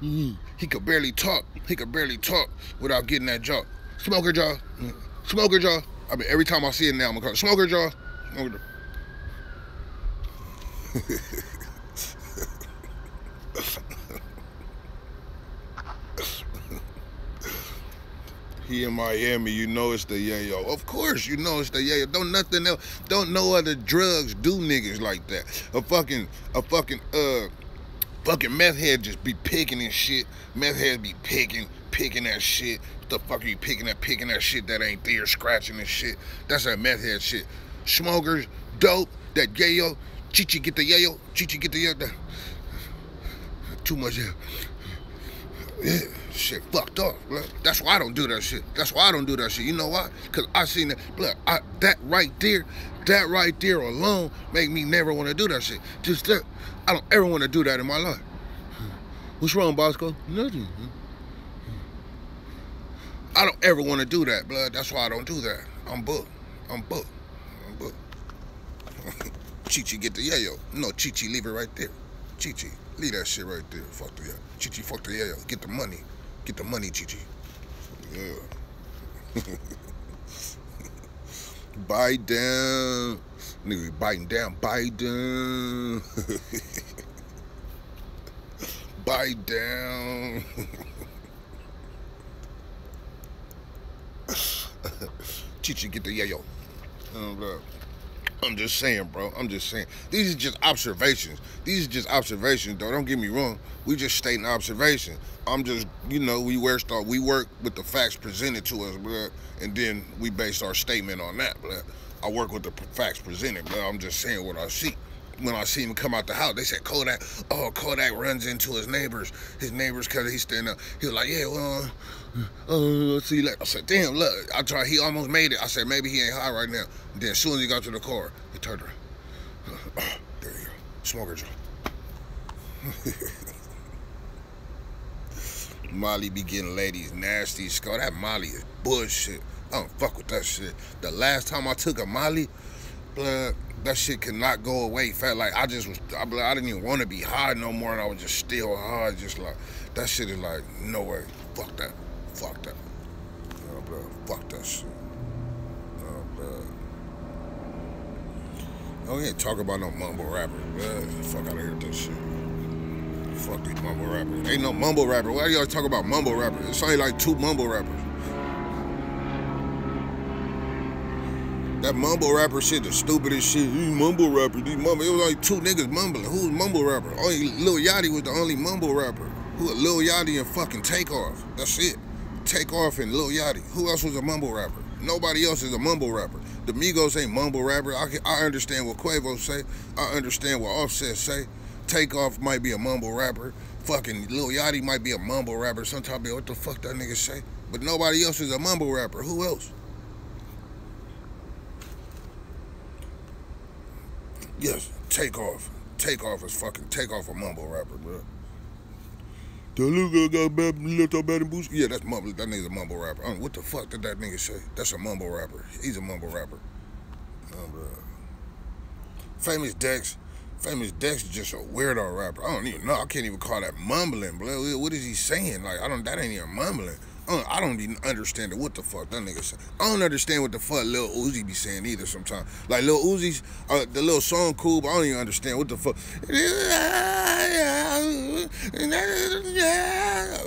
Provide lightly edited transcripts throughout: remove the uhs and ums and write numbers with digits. He could barely talk. He could barely talk without getting that jaw. Smoker jaw. Smoker jaw. I mean, every time I see it now, I'm gonna call it smoker jaw. Smoker jaw. He in Miami, you know it's the yayo. Of course, you know it's the yayo. Don't nothing else. Don't no other drugs do niggas like that. A fucking meth head just be picking and shit. Meth head be picking that shit. What the fuck are you picking that shit that ain't there, scratching and shit? That's that meth head shit. Smokers, dope, that yayo. Chichi get the yayo. Chichi get the yayo. Too much air. Yeah, shit fucked up, blood. That's why I don't do that shit. That's why I don't do that shit. You know why? Cause I seen that, blood. That right there alone make me never want to do that shit. Just that, I don't ever want to do that in my life. What's wrong, Bosco? Nothing. I don't ever want to do that, blood. That's why I don't do that. I'm booked. I'm booked. I'm booked. Chichi, get the yayo. No, Chichi, leave it right there. Chichi. Leave that shit right there. Fuck the yayo. Chichi, fuck the yayo. Get the money. Get the money, Chichi. Yeah. Bite down. Nigga, biting down. Bite down. Bite down. Chichi, get the yayo. Oh, God. I'm just saying, bro. I'm just saying. These are just observations. These are just observations, though. Don't get me wrong. We just stating observations. I'm just, you know, we work with the facts presented to us, bro, and then we base our statement on that, bro. I work with the facts presented, bro. I'm just saying what I see. When I see him come out the house, they said Kodak. Oh, Kodak runs into his neighbors. His neighbors, cause he's standing up. He was like, yeah, well, see you later. I said, damn, look. I tried. He almost made it. I said, maybe he ain't high right now. Then as soon as he got to the car, he turned around. Oh, there you go, smoker jaw. Molly be getting ladies nasty. Skull. That Molly is bullshit. I don't fuck with that shit. The last time I took a Molly, blood. That shit could not go away. Fat like I didn't even want to be high no more, and I was just still high. Just like that shit is like no way. Fuck that. Fuck that. Oh, bro. Fuck that shit. Oh, bro. Oh, we ain't talk about no mumble rapper. Bro. Fuck out of here with this shit. Fuck these mumble rappers. Ain't no mumble rapper. Why y'all talk about mumble rappers? It's only like 2 mumble rappers. That mumble rapper shit, the stupidest shit. You mumble rapper, these mumble. It was only 2 niggas mumbling. Who was mumble rapper? Only Lil Yachty was the only mumble rapper. Who was Lil Yachty and fucking Takeoff? That's it. Takeoff and Lil Yachty. Who else was a mumble rapper? Nobody else is a mumble rapper. The Migos ain't mumble rapper. I understand what Quavo say. I understand what Offset say. Takeoff might be a mumble rapper. Fucking Lil Yachty might be a mumble rapper. Sometimes what the fuck that nigga say? But nobody else is a mumble rapper. Who else? Yes, Takeoff. Takeoff is fucking Takeoff a mumble rapper, bro. The Luga got bad little bad boost. Yeah, that's mumble. That nigga's a mumble rapper. I mean, what the fuck did that nigga say? That's a mumble rapper. He's a mumble rapper. Oh, bro. Famous Dex. Famous Dex is just a weirdo rapper. I don't even know. I can't even call that mumbling, bro. What is he saying? Like, that ain't even mumbling. I don't even understand what the fuck that nigga said. I don't understand what the fuck Lil Uzi be saying either sometimes. Like Lil Uzi's, the little song cool, but I don't even understand what the fuck.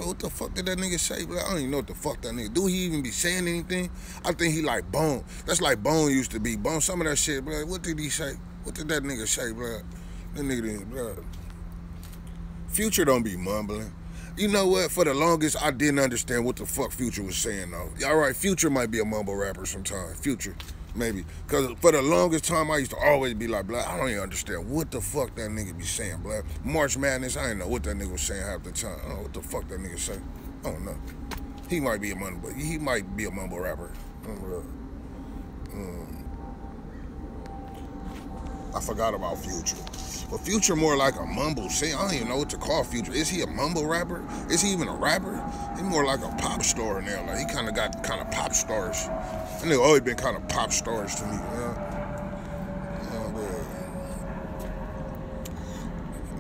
What the fuck did that nigga say? I don't even know what the fuck that nigga. Do he even be saying anything? I think he like Bone. That's like Bone used to be. Bone, some of that shit, bro. What did he say? What did that nigga say, bro? That nigga didn't, bro. Future don't be mumbling. You know what? For the longest, I didn't understand what the fuck Future was saying, though. All right, Future might be a mumble rapper sometime. Future, maybe. Because for the longest time, I used to always be like, blah, I don't even understand what the fuck that nigga be saying, blah. March Madness, I didn't know what that nigga was saying half the time. I don't know what the fuck that nigga say. I don't know. He might be a mumble rapper. I forgot about Future. But Future more like a mumble singer. I don't even know what to call Future. Is he a mumble rapper? Is he even a rapper? He's more like a pop star now. Like, he kind of got kind of pop stars. That nigga always been kind of pop stars to me, man.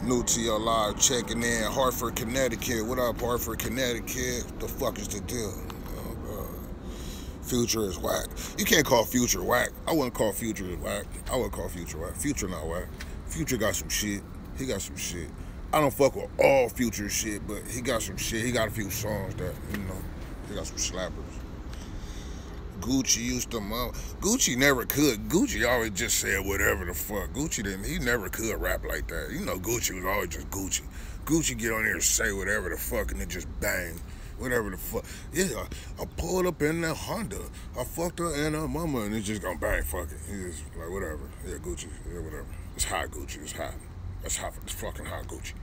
New to your live, checking in. Hartford, Connecticut. What up, Hartford, Connecticut? What the fuck is the deal? Oh, God. Future is whack. You can't call Future whack. I wouldn't call Future whack. I wouldn't call Future whack. Future not whack. Future got some shit. He got some shit. I don't fuck with all Future shit, but he got some shit. He got a few songs that, you know, he got some slappers. Gucci used to mom. Gucci never could. Gucci always just said whatever the fuck. Gucci didn't. He never could rap like that. You know, Gucci was always just Gucci. Gucci get on there and say whatever the fuck, and it just bang. Whatever the fuck. Yeah, I pulled up in that Honda. I fucked her and her mama, and it's just gonna bang. Fuck it. He's just like whatever. Yeah, Gucci. Yeah, whatever. It's hot, Gucci. It's hot. That's hot. It's fucking hot, Gucci.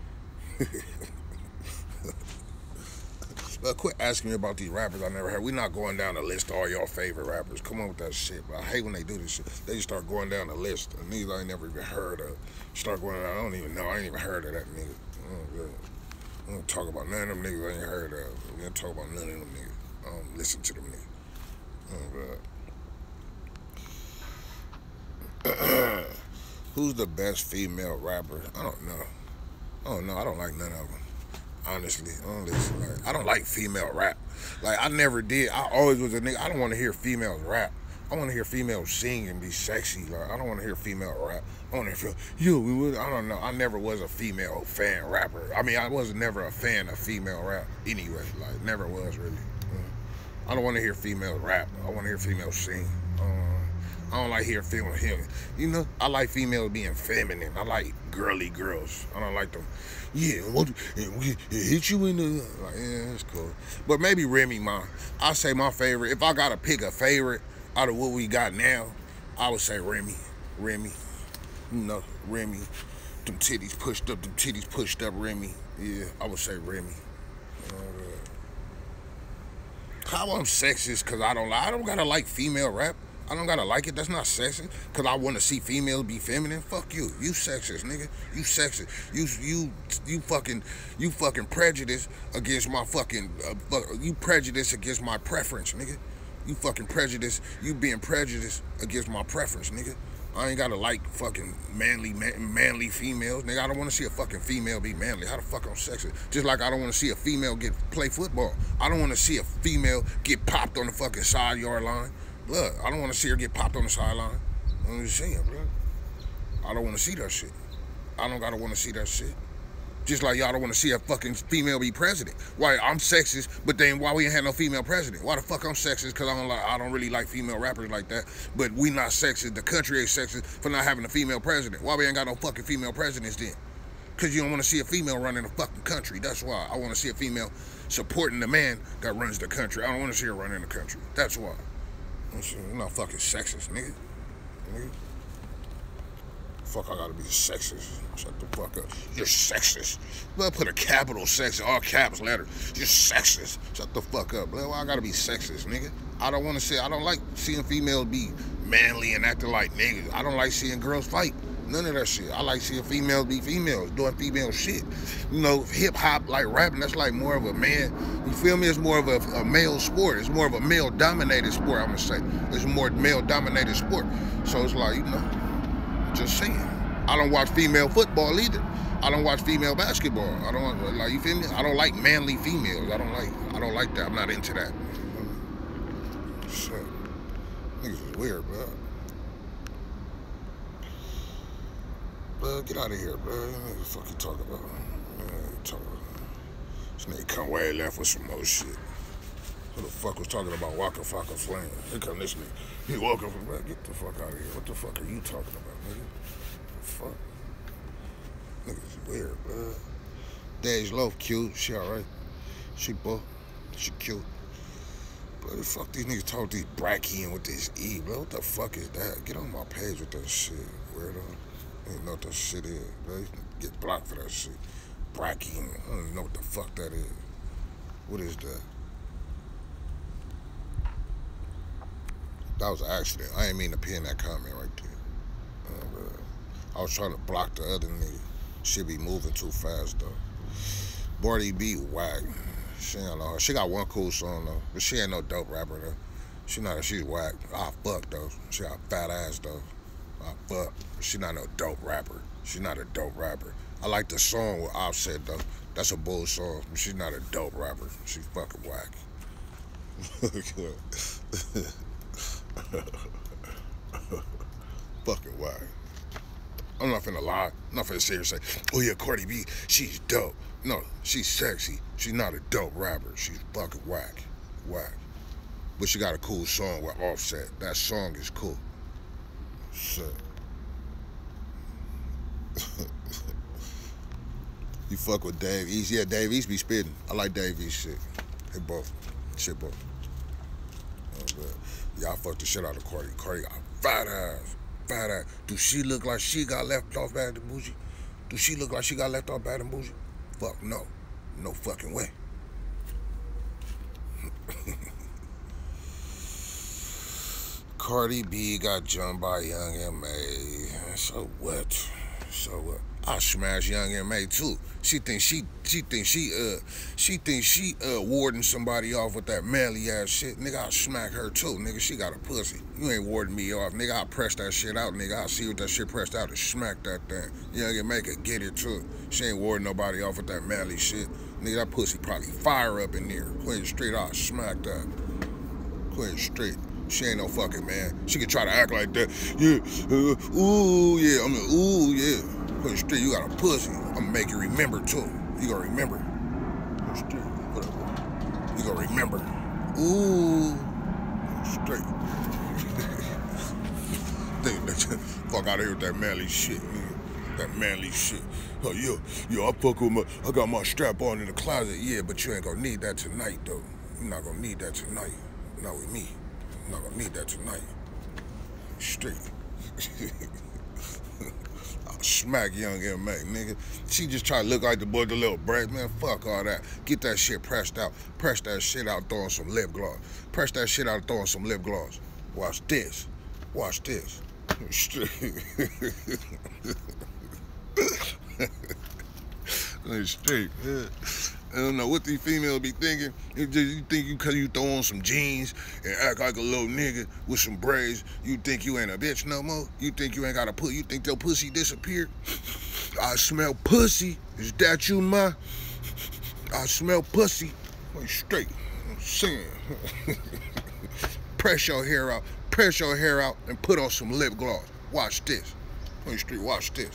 Quit asking me about these rappers I never heard. We're not going down the list of all y'all favorite rappers. Come on with that shit, bro. I hate when they do this shit. They just start going down the list. And these I ain't never even heard of. Start going down, I don't even know. I ain't even heard of that nigga. I don't talk about none of them niggas I ain't heard of. We don't talk about none of them niggas. I don't listen to them niggas. Who's the best female rapper? I don't know. I don't know. I don't like none of them. Honestly, I don't like female rap. Like, I never did. I always was a nigga. I don't want to hear females rap. I want to hear females sing and be sexy. Like, I don't want to hear female rap. I want to feel, I don't know. I never was a female fan rapper. I mean, I was never a fan of female rap anyway. Like, never was really. I don't want to hear females rap. I want to hear females sing. I don't like hearing females. You know, I like females being feminine. I like girly girls. I don't like them. Yeah, it hit you in the like, yeah, that's cool. But maybe Remy Ma. I say my favorite. If I gotta pick a favorite out of what we got now, I would say Remy. Remy. You know, Remy. Them titties pushed up, Remy. Yeah, I would say Remy. How I'm sexist because I don't gotta like female rap. I don't gotta like it. That's not sexist. Cause I wanna see females be feminine. Fuck you. You sexist, nigga. You sexist. You fucking prejudice against my fucking. You prejudice against my preference, nigga. You fucking prejudice. You being prejudiced against my preference, nigga. I ain't gotta like fucking manly females, nigga. I don't wanna see a fucking female be manly. How the fuck I'm sexist? Just like I don't wanna see a female play football. I don't wanna see a female get popped on the fucking side yard line. Look, I don't want to see her get popped on the sideline. I don't see her, bro. I don't want to see that shit. I don't gotta want to see that shit. Just like y'all don't want to see a fucking female be president. Why I'm sexist, but then why we ain't had no female president? Why the fuck I'm sexist? Cause I don't really like female rappers like that. But we not sexist. The country ain't sexist for not having a female president. Why we ain't got no fucking female presidents then? Cause you don't want to see a female running the fucking country. That's why I want to see a female supporting the man that runs the country. I don't want to see her running the country. That's why. I'm not fucking sexist, nigga. Fuck, I gotta be sexist. Shut the fuck up. You're sexist. Blood, put a capital sexist, all caps letters. You're sexist. Shut the fuck up, blood. Why I gotta be sexist, nigga? I don't wanna see, I don't like seeing females be manly and acting like niggas. I don't like seeing girls fight. None of that shit. I like seeing females be females, doing female shit. You know, hip hop, like rapping, that's like more of a man. You feel me? It's more of a male sport. It's more of a male dominated sport, I'm gonna say. It's more male dominated sport. So it's like, you know, just saying. I don't watch female football either. I don't watch female basketball. I don't like, you feel me? I don't like manly females. I don't like that. I'm not into that. Shit. Niggas is weird, bro. Get out of here, bro. What the fuck you talking about? This nigga come way left with some more shit. Who the fuck was talking about Waka Flocka Flame? Here come this nigga. He walking from, bro, get the fuck out of here. What the fuck are you talking about, nigga? The fuck? Nigga's weird, bro. Dej Loaf cute. She alright. She buff. She cute. Bro, the fuck these niggas talk these Brackin with this E, bro. What the fuck is that? Get on my page with that shit, weirdo. I don't even know what that shit is, bro. You can get blocked for that shit. Bracking. I don't even know what the fuck that is. What is that? That was an accident. I didn't mean to pin that comment right there. I was trying to block the other nigga. She be moving too fast, though. Barty B, whack. She ain't know her. She got one cool song, though. But she ain't no dope rapper, though. She's whack. I fuck, though. She got fat ass, though. She's not no dope rapper. She's not a dope rapper. I like the song with Offset, though. That's a bull song. She's not a dope rapper. She's fucking whack. Fucking whack. I'm not finna lie. I'm not finna sit here and say, oh yeah, Cardi B, she's dope. No, she's sexy. She's not a dope rapper. She's fucking whack. Whack. But she got a cool song with Offset. That song is cool. Shit. You fuck with Dave East. Yeah, Dave East be spitting. I like Dave East shit. Hit both. Shit both. Y'all fuck the shit out of Cardi. Cardi got fat ass. Fat ass. Do she look like she got left off bad and bougie? Do she look like she got left off bad and bougie? Fuck no. No fucking way. Cardi B got jumped by Young M.A. So what? So what? I smashed Young M.A. too. She thinks she warding somebody off with that manly ass shit. Nigga, I smack her too. Nigga, she got a pussy. You ain't warding me off. Nigga, I press that shit out. Nigga, I see what that shit pressed out and smack that thing. Young M.A. could get it too. She ain't warding nobody off with that manly shit. Nigga, that pussy probably fire up in there. Quinn Street, I smack that. Quinn Street. She ain't no fucking man. She can try to act like that. Yeah, ooh, yeah. I'm like, ooh, yeah. Put it straight, you got a pussy. I'm gonna make you remember, too. You gonna remember. Put it straight, whatever. You gonna remember. Ooh. Straight. Fuck out of here with that manly shit, nigga. That manly shit. Oh, yeah, I fuck with my, I got my strap on in the closet. Yeah, but you ain't gonna need that tonight, though. You're not gonna need that tonight. Not with me. I'm not gonna need that tonight. Straight. I'll smack Young M.A., nigga. She just try to look like the boy, the little break. Man, fuck all that. Get that shit pressed out. Press that shit out, throwing some lip gloss. Press that shit out, throwing some lip gloss. Watch this. Watch this. Straight. Straight. Yeah. I don't know what these females be thinking. Just, you think you, cause you throw on some jeans and act like a little nigga with some braids, you think you ain't a bitch no more? You think you ain't got a pussy? You think your pussy disappeared? I smell pussy. Is that you, ma? I smell pussy. Wait, straight. I'm saying. Press your hair out. Press your hair out and put on some lip gloss. Watch this. Wait, straight. Watch this.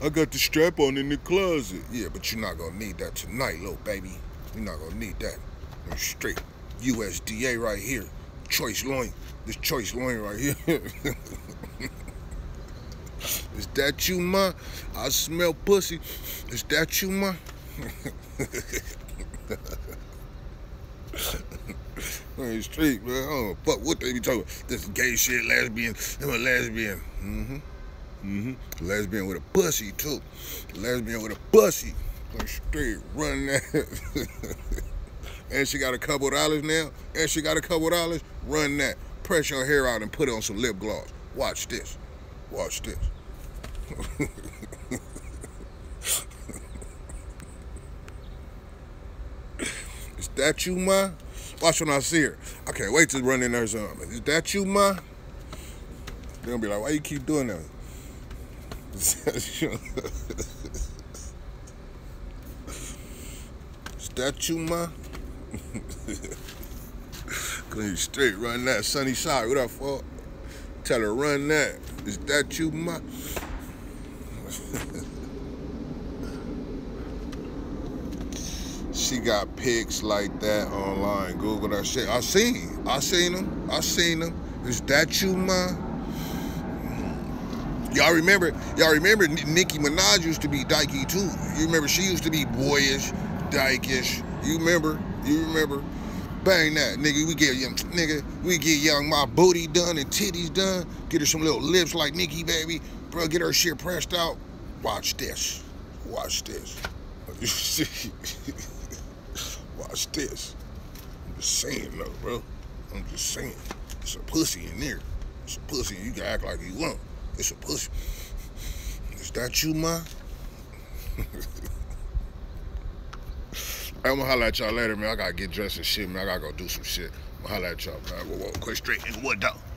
I got the strap on in the closet. Yeah, but you're not gonna need that tonight, little baby. You're not gonna need that. Straight USDA right here. Choice loin. This choice loin right here. Is that you, ma? I smell pussy. Is that you, ma? Straight, man. I don't fuck what they be talking about. This gay shit, lesbian. I'm a lesbian. Lesbian with a pussy, too. Lesbian with a pussy. Straight, run that. And she got a couple dollars now. And she got a couple dollars. Run that. Press your hair out and put it on some lip gloss. Watch this. Watch this. Is that you, ma? Watch when I see her. I can't wait to run in there some. Is that you, ma? They're gonna be like, why you keep doing that? Is that you? Is that you, ma? Clean straight, run that. Sunny side, what up, fuck? Tell her, run that. Is that you, ma? She got pics like that online. Google that shit. I seen them. Is that you, ma? Y'all remember Nicki Minaj used to be dykey too. You remember she used to be boyish, dykish. You remember? Bang that, nigga. We get Young Ma booty done and titties done. Get her some little lips like Nicki, baby. Bro, get her shit pressed out. Watch this. Watch this. Watch this. I'm just saying though, bro. I'm just saying. It's a pussy in there. It's a pussy and you can act like you want. It's a pussy. Is that you, ma? I'm gonna holler at y'all later, man. I gotta get dressed and shit, man. I gotta go do some shit. holla at y'all, man. Whoa, whoa, quick straight, nigga, what, dog?